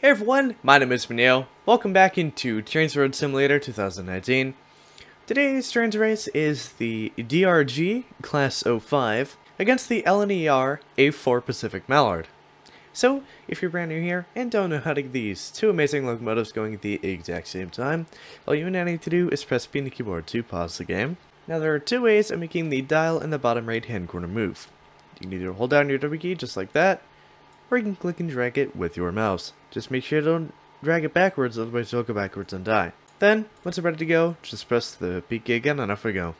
Hey everyone, my name is Minjeo. Welcome back into Trains Road Simulator 2019. Today's trains race is the DRG Class 05 against the LNER A4 Pacific Mallard. So, if you're brand new here and don't know how to get these two amazing locomotives going at the exact same time, all you and I need to do is press P on the keyboard to pause the game. Now there are two ways of making the dial in the bottom right hand corner move. You can either hold down your W key just like that, or you can click and drag it with your mouse. Just make sure you don't drag it backwards, otherwise you'll go backwards and die. Then, once you're ready to go, just press the P key again and off we go.